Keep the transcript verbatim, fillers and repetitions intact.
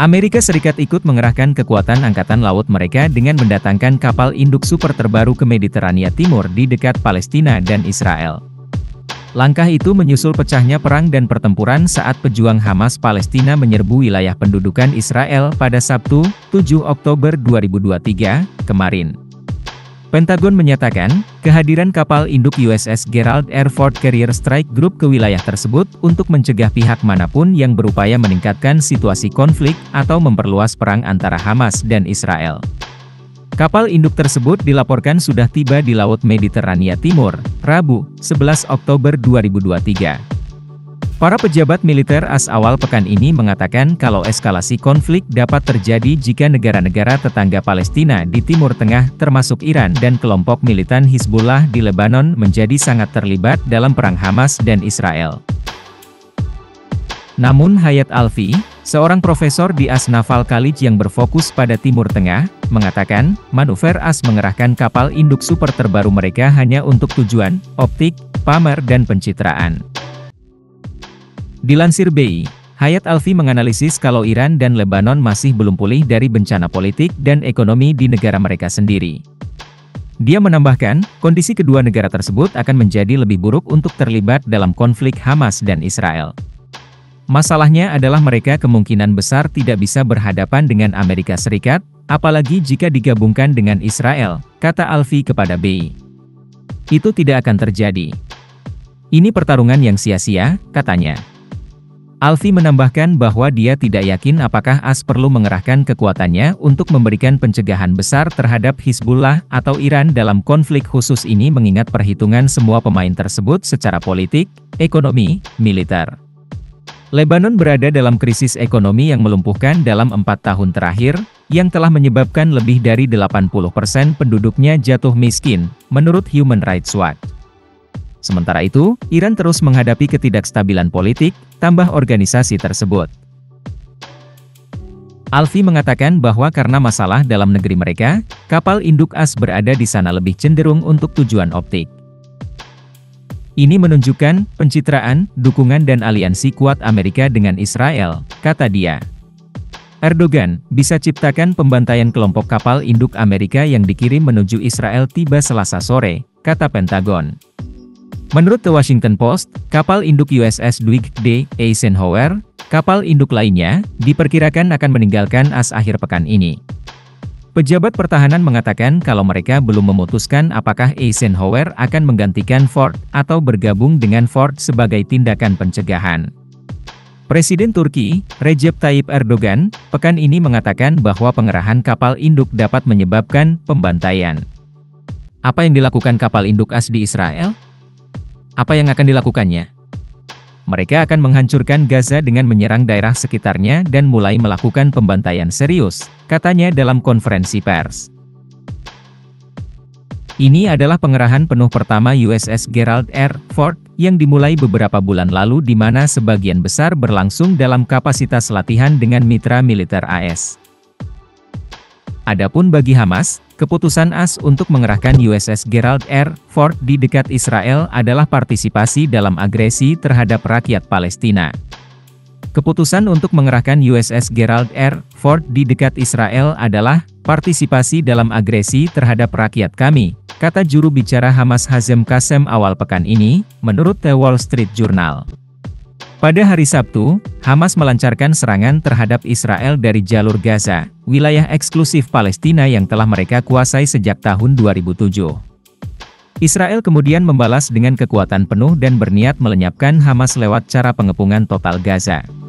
Amerika Serikat ikut mengerahkan kekuatan angkatan laut mereka dengan mendatangkan kapal induk super terbaru ke Mediterania Timur di dekat Palestina dan Israel. Langkah itu menyusul pecahnya perang dan pertempuran saat pejuang Hamas Palestina menyerbu wilayah pendudukan Israel pada Sabtu, tujuh Oktober dua ribu dua puluh tiga, kemarin. Pentagon menyatakan, kehadiran kapal induk U S S Gerald R. Ford Carrier Strike Group ke wilayah tersebut untuk mencegah pihak manapun yang berupaya meningkatkan situasi konflik atau memperluas perang antara Hamas dan Israel. Kapal induk tersebut dilaporkan sudah tiba di Laut Mediterania Timur, Rabu, sebelas Oktober dua ribu dua puluh tiga. Para pejabat militer as awal pekan ini mengatakan kalau eskalasi konflik dapat terjadi jika negara-negara tetangga Palestina di Timur Tengah, termasuk Iran dan kelompok militan Hizbullah di Lebanon, menjadi sangat terlibat dalam perang Hamas dan Israel. Namun Hayat Alvi, seorang profesor di Asnafal College yang berfokus pada Timur Tengah, mengatakan, manuver A S mengerahkan kapal induk super terbaru mereka hanya untuk tujuan optik, pamer dan pencitraan. Dilansir B I, Hayat Alvi menganalisis kalau Iran dan Lebanon masih belum pulih dari bencana politik dan ekonomi di negara mereka sendiri. Dia menambahkan, kondisi kedua negara tersebut akan menjadi lebih buruk untuk terlibat dalam konflik Hamas dan Israel. Masalahnya adalah mereka kemungkinan besar tidak bisa berhadapan dengan Amerika Serikat, apalagi jika digabungkan dengan Israel, kata Alvi kepada B I. Itu tidak akan terjadi. Ini pertarungan yang sia-sia, katanya. Alvi menambahkan bahwa dia tidak yakin apakah A S perlu mengerahkan kekuatannya untuk memberikan pencegahan besar terhadap Hizbullah atau Iran dalam konflik khusus ini, mengingat perhitungan semua pemain tersebut secara politik, ekonomi, militer. Lebanon berada dalam krisis ekonomi yang melumpuhkan dalam empat tahun terakhir, yang telah menyebabkan lebih dari delapan puluh persen penduduknya jatuh miskin, menurut Human Rights Watch. Sementara itu, Iran terus menghadapi ketidakstabilan politik, tambah organisasi tersebut. Alvi mengatakan bahwa karena masalah dalam negeri mereka, kapal induk A S berada di sana lebih cenderung untuk tujuan optik. Ini menunjukkan pencitraan, dukungan dan aliansi kuat Amerika dengan Israel, kata dia. Erdogan bisa ciptakan pembantaian kelompok kapal induk Amerika yang dikirim menuju Israel tiba Selasa sore, kata Pentagon. Menurut The Washington Post, kapal induk U S S Dwight D. Eisenhower, kapal induk lainnya, diperkirakan akan meninggalkan A S akhir pekan ini. Pejabat pertahanan mengatakan kalau mereka belum memutuskan apakah Eisenhower akan menggantikan Ford atau bergabung dengan Ford sebagai tindakan pencegahan. Presiden Turki, Recep Tayyip Erdogan, pekan ini mengatakan bahwa pengerahan kapal induk dapat menyebabkan pembantaian. Apa yang dilakukan kapal induk A S di Israel? Apa yang akan dilakukannya? Mereka akan menghancurkan Gaza dengan menyerang daerah sekitarnya dan mulai melakukan pembantaian serius, katanya dalam konferensi pers. Ini adalah pengerahan penuh pertama U S S Gerald R. Ford yang dimulai beberapa bulan lalu, di mana sebagian besar berlangsung dalam kapasitas latihan dengan mitra militer A S. Adapun bagi Hamas, keputusan A S untuk mengerahkan U S S Gerald R. Ford di dekat Israel adalah partisipasi dalam agresi terhadap rakyat Palestina. Keputusan untuk mengerahkan U S S Gerald R. Ford di dekat Israel adalah partisipasi dalam agresi terhadap rakyat kami, kata juru bicara Hamas Hazem Kassem awal pekan ini, menurut The Wall Street Journal. Pada hari Sabtu, Hamas melancarkan serangan terhadap Israel dari jalur Gaza, wilayah eksklusif Palestina yang telah mereka kuasai sejak tahun dua ribu tujuh. Israel kemudian membalas dengan kekuatan penuh dan berniat melenyapkan Hamas lewat cara pengepungan total Gaza.